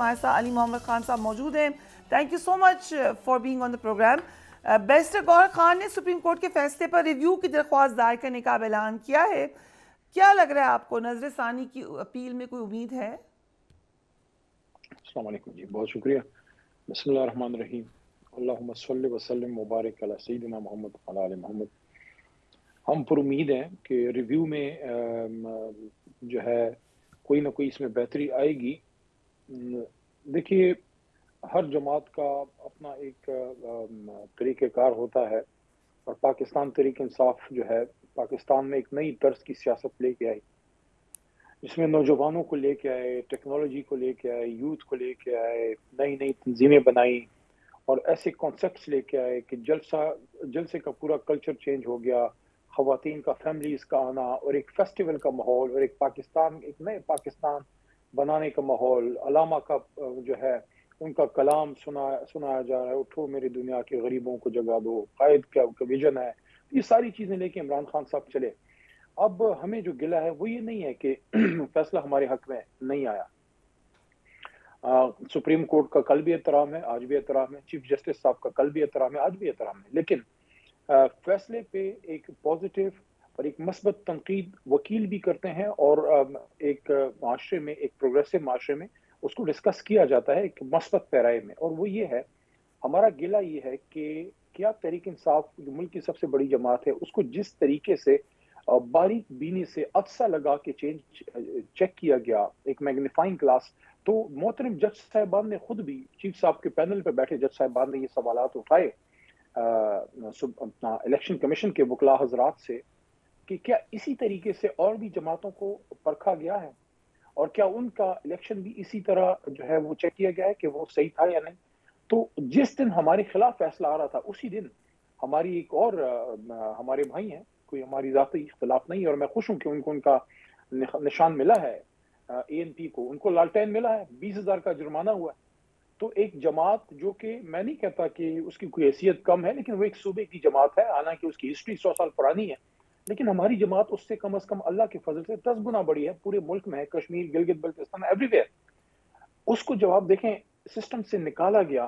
हमारे साथ अली मोहम्मद खान साहब मौजूद हैं। Thank you so much for being on the program. Barrister Gauhar Khan ने सुप्रीम कोर्ट के फैसले पर रिव्यू की दरख्वास्त दायर करने का ऐलान किया है, क्या लग रहा है आपको? नजर सानी की अपील में कोई उम्मीद है? अस्सलाम वालेकुम जी, बहुत शुक्रिया। बिस्मिल्लाह रहमान रहीम, अल्लाहुम्मा सल्ली व सल्लिम मुबारक अला सय्यिदिना मोहम्मद व अला आलि मोहम्मद। हम पर उम्मीद है कि रिव्यू में जो है कोई ना कोई इसमें बेहतरी आएगी। देखिए, हर जमात का अपना एक तरीक़ेकार होता है और पाकिस्तान तहरीक-ए-इंसाफ जो है पाकिस्तान में एक नई तर्ज की सियासत लेके आई, जिसमें नौजवानों को लेके आए, टेक्नोलॉजी को लेके आए, यूथ को लेके आए, नई नई तंजीमें बनाई और ऐसे कॉन्सेप्ट्स लेके आए कि जलसे का पूरा कल्चर चेंज हो गया, ख़वातीन का फैमिलीज़ का आना और एक फेस्टिवल का माहौल और एक नए पाकिस्तान बनाने का माहौल। अलामा का जो है उनका कलाम सुनाया जा रहा है, उठो मेरी दुनिया के गरीबों को जगा दो, कायद का विजन है, ये सारी चीज़ें लेके इमरान खान साहब चले। अब हमें जो गिला है वो ये नहीं है कि फैसला हमारे हक में नहीं आया। सुप्रीम कोर्ट का कल भी एहतराम है, आज भी एहतराम है, चीफ जस्टिस साहब का कल भी एहतराम है, आज भी एहतराम है, लेकिन फैसले पे एक पॉजिटिव और एक मस्बत तनकीद वकील भी करते हैं और एक माशरे में, एक प्रोग्रेसिव माशरे में उसको डिस्कस किया जाता है एक मस्बत पैराए में। और वो ये है, हमारा गिला ये है कि क्या तहरीक-ए-इंसाफ जो मुल्क की सबसे बड़ी जमात है उसको जिस तरीके से बारीक बीनी से अफसा लगा के चेक किया गया, एक मैग्नीफाइंग ग्लास, तो मोहतरम जज साहिबान ने खुद भी, चीफ साहब के पैनल पर बैठे जज साहिबान ने ये सवालात उठाए अपना इलेक्शन कमीशन के वकला हजरात से कि क्या इसी तरीके से और भी जमातों को परखा गया है और क्या उनका इलेक्शन भी इसी तरह जो है वो चेक किया गया है कि वो सही था या नहीं। तो जिस दिन हमारे खिलाफ फैसला आ रहा था उसी दिन हमारी एक और हमारे भाई हैं, कोई हमारी ज़ाती इख्तिलाफ नहीं है और मैं खुश हूँ कि उनको उनका निशान मिला है, ANP को, उनको लालटेन मिला है, 20,000 का जुर्माना हुआ है। तो एक जमात जो कि मैं नहीं कहता कि उसकी कोई हैसियत कम है, लेकिन वो एक सूबे की जमात है, हालांकि उसकी हिस्ट्री 100 साल पुरानी है, लेकिन हमारी जमात उससे कम अल्लाह के फजल से 10 गुना बड़ी है, पूरे मुल्क में है, कश्मीर, गिलगित बल्तिस्तान, एवरीवेयर। उसको जवाब देखें, सिस्टम से निकाला गया,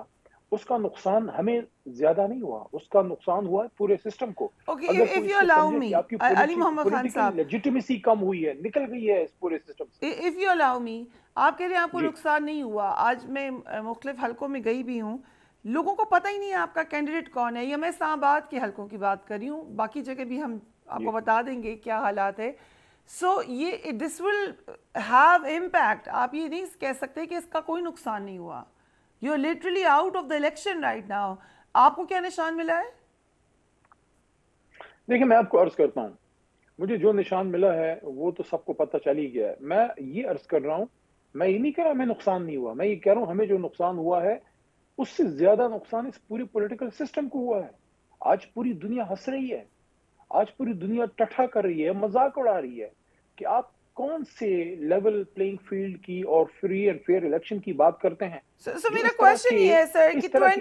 उसका नुकसान हमें ज्यादा नहीं हुआ, उसका नुकसान हुआ पूरे सिस्टम को। If you allow me Ali Mohammad Khan साहब, लेजिटिमेसी कम हुई है, निकल गई है इस पूरे सिस्टम से। इफ यू अलाउ मी, आप कह रहे हैं आपको नुकसान नहीं हुआ। आज मैं मुख्तलिफ हलकों में गई भी हूँ, लोगों को पता ही नहीं है आपका कैंडिडेट कौन है। ये मैं इस्लामाबाद के हलकों की बात कर रही हूँ, बाकी जगह भी हम आपको बता देंगे क्या हालात है। सो ये दिस विल हैव इम्पैक्ट, आप ये नहीं कह सकते कि इसका कोई नुकसान नहीं हुआ। You're literally out of the election right now. आपको क्या निशान मिला है? देखिए, मैं आपको अर्ज करता हूँ, मुझे जो निशान मिला है वो तो सबको पता चल ही गया है। मैं ये अर्ज कर रहा हूँ, मैं ये नहीं कह रहा हमें नुकसान नहीं हुआ, मैं ये कह रहा हूँ हमें जो नुकसान हुआ है उससे ज्यादा नुकसान इस पूरे पॉलिटिकल सिस्टम को हुआ है। आज पूरी दुनिया हंस रही है, आज पूरी दुनिया टट्ठा कर रही है, मजाक उड़ा रही है कि आप कौन से लेवल प्लेइंग फील्ड की और फ्री एंड फेयर इलेक्शन की बात करते हैं। सो मेरा क्वेश्चन ये है सर कि 20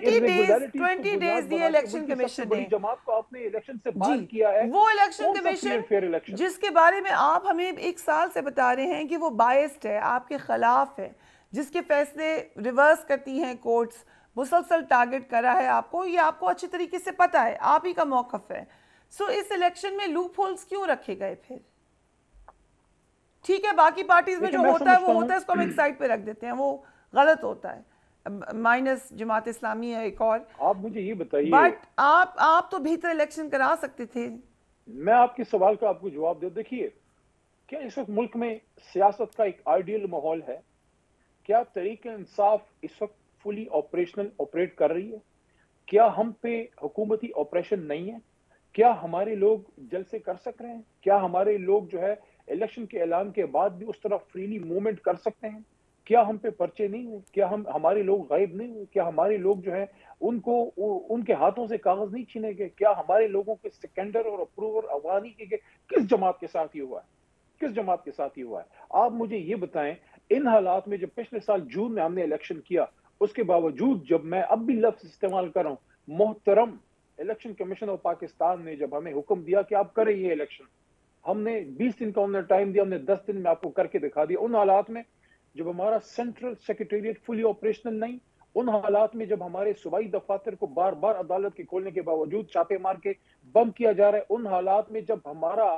डेज दिए इलेक्शन कमीशन ने, जमात को आपने इलेक्शन से बाहर किया है, वो इलेक्शन कमीशन जिसके बारे में आप हमें 1 साल से बता रहे हैं कि वो बायस्ड है, आपके खिलाफ है, जिसके फैसले रिवर्स करती हैं कोर्ट्स, मुसलसल टारगेट करा है आपको, ये आपको अच्छी तरीके से पता है, आप ही का मौकफ है। सो इस इलेक्शन में लूप होल्स क्यों रखे गए फिर? ठीक है, बाकी पार्टीज में जो होता है वो होता है, इसको हम एक साइड पे रख देते हैं, वो गलत होता है, माइनस जमात इस्लामी है एक और। आप मुझे ये बताइए, बट आप तो बेहतर इलेक्शन करा सकते थे। मैं आपके सवाल का आपको जवाब दे। देखिए, क्या इस वक्त मुल्क में सियासत का एक आइडियल माहौल है? क्या तहरीक-ए-इंसाफ इस वक्त फुली ऑपरेशनल ऑपरेट कर रही है? क्या हम पे हुकूमती ऑपरेशन नहीं है? क्या हमारे लोग जलसे कर सक रहे हैं? क्या हमारे लोग जो है इलेक्शन के ऐलान के बाद भी उस तरह फ्रीली मूवमेंट कर सकते हैं? क्या हम पे पर्चे नहीं हुए? क्या हम हमारे लोग गायब नहीं हुए? क्या हमारे लोग जो हैं उनको उनके हाथों से कागज नहीं छीने गए? क्या हमारे लोगों के सिकंडर और अप्रूवर अवानी के गए? किस जमात के साथ ये हुआ है? किस जमात के साथ ये हुआ है? आप मुझे ये बताएं, इन हालात में जब पिछले साल जून में हमने इलेक्शन किया, उसके बावजूद जब मैं अब भी लफ्ज इस्तेमाल कर रहा हूँ, मोहतरम इलेक्शन कमीशन ऑफ पाकिस्तान ने जब हमें हुक्म दिया कि आप करें ये इलेक्शन, हमने 20 दिन का उन्हें टाइम दिया, हमने 10 दिन में आपको करके दिखा दिया। उन हालात में जब हमारा सेंट्रल सेक्रेटेरिएट फुली ऑपरेशनल नहीं, उन हालात में जब हमारे सूबाई दफातर को बार बार अदालत के खोलने के बावजूद छापे मार के बम किया जा रहा है, उन हालात में जब हमारा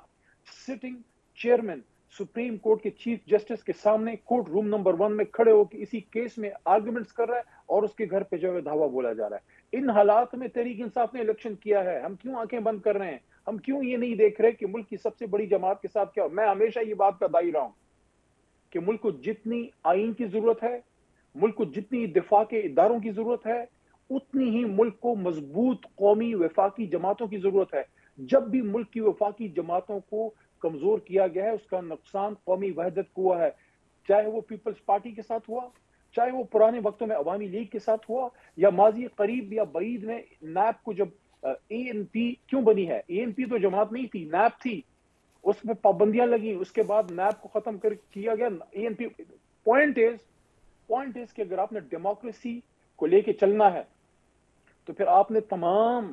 सिटिंग चेयरमैन सुप्रीम कोर्ट के चीफ जस्टिस के सामने कोर्ट रूम नंबर 1 में खड़े होकर इसी केस में आर्गुमेंट्स कर रहा है और उसके घर पे जो है धावा बोला जा रहा है, इन हालात में तहरीक-ए-इंसाफ ने इलेक्शन किया है। हम क्यों आंखें बंद कर रहे हैं? हम क्यों ये नहीं देख रहे कि मुल्क की सबसे बड़ी जमात के साथ क्या हो? मैं हमेशा ये बात का दायरा हूं कि मुल्क को जितनी आईन की जरूरत है, मुल्क को जितनी दिफा के इदारों की जरूरत है, उतनी ही मुल्क को मजबूत कौमी वफाकी जमातों की जरूरत है। जब भी मुल्क की वफाकी जमातों को कमजोर किया गया है, उसका नुकसान कौमी वहदत को हुआ है, चाहे वो पीपल्स पार्टी के साथ हुआ, चाहे वो पुराने वक्तों में अवामी लीग के साथ हुआ, या माजी करीब या बईद में नैब को जब ANP क्यों बनी है? ANP तो जमात नहीं थी, नैब थी, उसमें पाबंदियां लगी, उसके बाद नैब को खत्म कर किया गया ANP। पॉइंट इज कि अगर आपने डेमोक्रेसी को लेके चलना है तो फिर आपने तमाम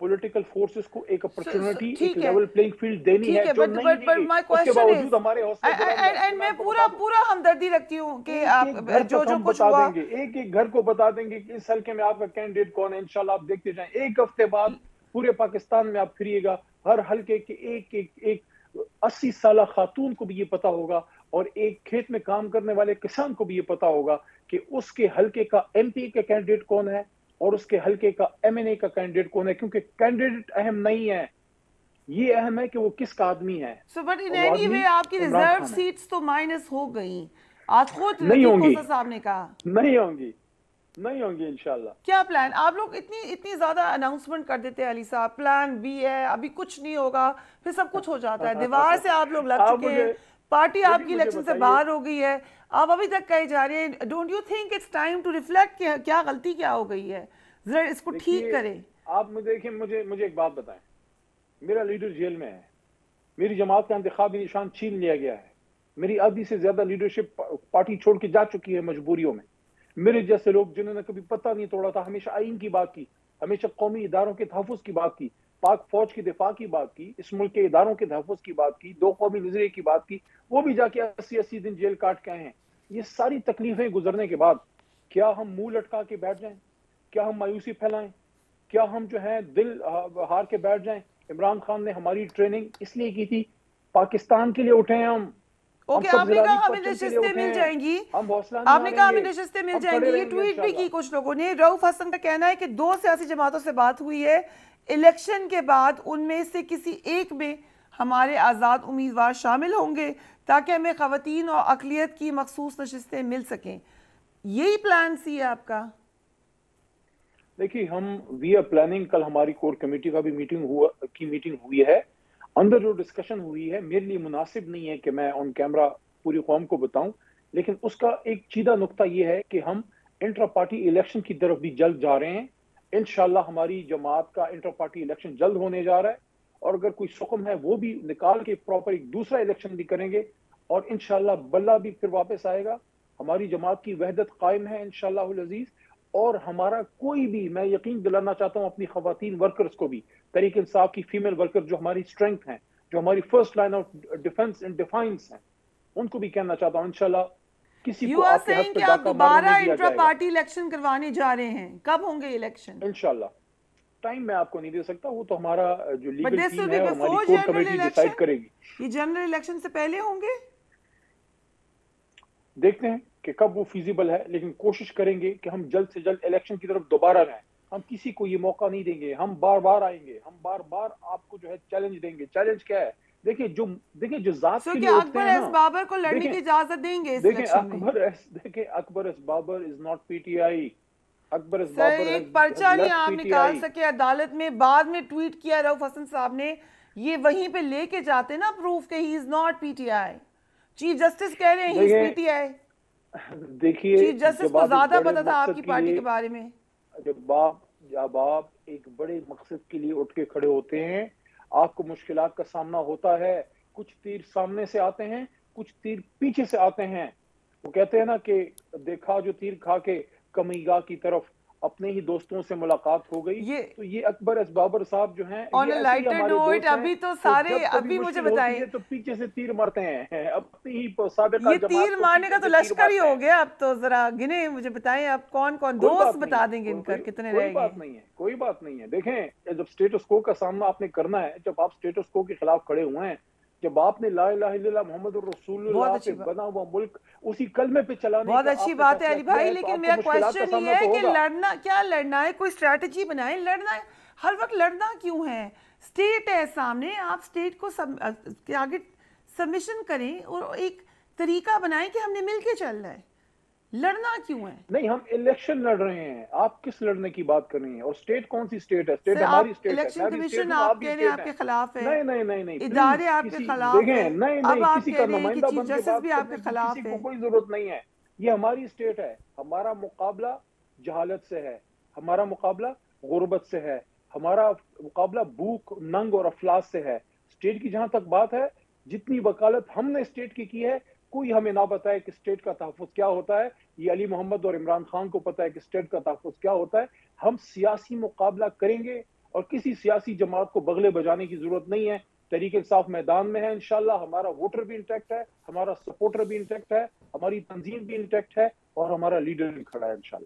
पॉलिटिकल फोर्सेस को एक अपॉर्चुनिटी, एक लेवल प्लेइंग फील्ड देनी है जो नहीं है। बट माय क्वेश्चन इज, हमारे एंड मैं पूरा हमदर्दी रखती हूं कि आप जो कुछ हुआ, एक घर को बता देंगे कि इस हल्के में आपका कैंडिडेट कौन है। इंशाल्लाह आप देखते जाएं, एक हफ्ते बाद पूरे पाकिस्तान में आप फिरिएगा, हर हल्के के एक एक एक 80 साला खातून को भी ये पता होगा और एक खेत में काम करने वाले किसान को भी ये पता होगा कि उसके हल्के का MP का कैंडिडेट कौन है और उसके हल्के का MNA का कैंडिडेट कौन है, क्योंकि कैंडिडेट अहम नहीं है, ये अहम है कि वो किसका आदमी है। So but in any way आपकी रिजर्व सीट्स तो माइनस हो गई, आज खुद साहब ने कहा नहीं होंगी इंशाल्लाह। क्या प्लान आप लोग इतनी ज्यादा अनाउंसमेंट कर देते हैं अली साहब, प्लान भी है, अभी कुछ नहीं होगा, फिर सब कुछ हो जाता है, दीवार से आप लोग लग चुके हैं, पार्टी आपकी इलेक्शन से बाहर हो गई है, आप अभी तक कहे जा रहे हैं। Don't you think it's time to reflect क्या गलती क्या हो गई है, जरा इसको ठीक करें आप। मुझे एक बात बताएं, मेरा लीडर जेल में है, मेरी जमात का इंतखाबी निशान छीन लिया गया है, मेरी आधी से ज्यादा लीडरशिप पार्टी छोड़ के जा चुकी है मजबूरियों में। मेरे जैसे लोग जिन्होंने कभी पता नहीं तोड़ा था, हमेशा आइन की बात की, हमेशा कौमी इदारों के तहफ़ुज़ की बात की, पाक फौज की दिफा की बात की, इस मुल्क के इदारों के तहफ़ुज़ की बात की, दो कौमी नजरिए की बात की, वो भी जाके 80-80 दिन जेल काट के आए हैं। ये सारी तकलीफें गुजरने के बाद क्या हम मुंह लटका के बैठ जाएं? क्या हम मायूसी फैलाएं? क्या हम जो है दिल हार के बैठ जाएं? इमरान खान ने हमारी ट्रेनिंग इसलिए की थी, पाकिस्तान के लिए उठे हैं हम। ओके, आपने कहा हमें नशिस्तें मिल जाएंगी, ये ट्वीट भी की कुछ लोगों ने। रऊफ हसन का कहना है कि 2 सियासी जमातों से बात हुई है इलेक्शन के बाद, उनमें से किसी एक में हमारे आज़ाद उम्मीदवार शामिल होंगे ताकि हमें ख़वातीन और अक़लियत की मखसूस नशिस्तें मिल सकें। यही प्लान सी है आपका? देखिए, हम वी आर प्लानिंग, कल हमारी कोर कमेटी का भी मीटिंग हुई है, अंदर जो डिस्कशन हुई है मेरे लिए मुनासिब नहीं है कि मैं ऑन कैमरा पूरी कौम को बताऊं, लेकिन उसका एक चीदा नुक्ता यह है कि हम इंट्रा पार्टी इलेक्शन की तरफ भी जल्द जा रहे हैं। इंशाल्लाह हमारी जमात का इंट्रा पार्टी इलेक्शन जल्द होने जा रहा है और अगर कोई सुकम है वो भी निकाल के प्रॉपर एक दूसरा इलेक्शन भी करेंगे और इंशाल्लाह बल्ला भी फिर वापस आएगा। हमारी जमात की वहदत कायम है इंशाल्लाहुल अज़ीज़, और हमारा कोई भी, मैं यकीन दिलाना चाहता हूँ अपनी ख़वातीन वर्कर्स को भी, तहरीक इंसाफ की फीमेल वर्कर जो हमारी स्ट्रेंथ हैं, जो हमारी first line of defence and defiance हैं, उनको भी कहना चाहता हूँ इंशाल्लाह किसी को आपके हाथ पे डाका मारने नहीं दिया जाएगा। इंट्रा पार्टी इलेक्शन करवाने जा रहे हैं, कब होंगे इलेक्शन? इंशाल्लाह टाइम मैं आपको नहीं दे सकता, वो तो हमारा जो लीगल टीम है हमारी कोर कमेटी डिसाइड करेगी। ये जनरल इलेक्शन से पहले होंगे, देखते हैं कि कब वो फिजिबल है, लेकिन कोशिश करेंगे कि हम जल्द से जल्द इलेक्शन की तरफ दोबारा जाएं। हम किसी को ये मौका नहीं देंगे, हम बार बार आएंगे, हम बार बार आपको जो है चैलेंज देंगे। चैलेंज क्या है? देखिए जो जात के लिए होते हैं ना, बाबर को लड़ने की इजाजत देंगे। देखिए Akbar is not PTI, Akbar is Babar. एक पर्चा नहीं आप निकाल सके अदालत में, बाद में ट्वीट किया रऊफ हसन साहब ने, ये वहीं पे लेके जाते ना प्रूफ के he is not PTI। Chief justice कह रहे हैं ही इज PTI। देखिए चीफ जस्टिस को ज्यादा पता था आपकी पार्टी के बारे में। जब आप एक बड़े मकसद के लिए उठ के खड़े होते हैं, आपको मुश्किलात का सामना होता है, कुछ तीर सामने से आते हैं, कुछ तीर पीछे से आते हैं। वो कहते हैं ना कि देखा जो तीर खा के कमीगा की तरफ अपने ही दोस्तों से मुलाकात हो गई। तो ये अकबर असबाबर साहब जो हैं, अभी तो सारे अभी मुझे बताएं तो पीछे से तीर मारते हैं, अपने ही साबिक़ ये तीर मारने का तो लश्कर ही हो गया। अब तो जरा गिने मुझे बताएं आप कौन कौन दोस्त बता देंगे इनका कितने रहेंगे। कोई बात नहीं है, कोई बात नहीं है। देखें, जब स्टेटस को का सामना आपने करना है, जब आप स्टेटस को के खिलाफ खड़े हुए हैं, जब आपने ला इलाहा इल्लल्लाह मुहम्मदुर रसूलुल्लाह से बना हुआ मुल्क उसी कलमे पे चलाने, बहुत अच्छी बात है अली भाई, लेकिन मेरा क्वेश्चन ये है कि लड़ना क्या लड़ना है, कोई स्ट्रेटजी बनाएं, लड़ना हर वक्त लड़ना क्यों है? स्टेट है सामने, आप स्टेट को आगे सबमिशन करें और एक तरीका बनाएं कि हमने मिलके चलना है, लड़ना क्यों है? नहीं, हम इलेक्शन लड़ रहे हैं, आप किस लड़ने की बात कर रही हैं? और स्टेट कौन सी स्टेट है? स्टेट हमारी स्टेट है। इलेक्शन कमीशन आप कह रहे हैं आपके खिलाफ है, नहीं नहीं नहीं नहीं, इदारे आपके खिलाफ है, नहीं नहीं, किसी का नुमाइंदा बनने की भी आपके खिलाफ है, कोई जरूरत नहीं है। ये हमारी स्टेट है, हमारा मुकाबला जहालत से है, हमारा मुकाबला गुर्बत से है, हमारा मुकाबला भूख नंग और अफलास से है। स्टेट की जहाँ तक बात है, जितनी वकालत हमने स्टेट की है, कोई हमें ना बताए कि स्टेट का तहफ़्फ़ुज़ क्या होता है। ये अली मोहम्मद और इमरान खान को पता है कि स्टेट का तहफ़्फ़ुज़ क्या होता है। हम सियासी मुकाबला करेंगे और किसी सियासी जमात को बगले बजाने की जरूरत नहीं है। तहरीक-ए-इंसाफ मैदान में है, इंशाल्लाह हमारा वोटर भी इंटैक्ट है, हमारा सपोर्टर भी इंटैक्ट है, हमारी तंजीम भी इंटैक्ट है और हमारा लीडर भी खड़ा है इंशाल्लाह।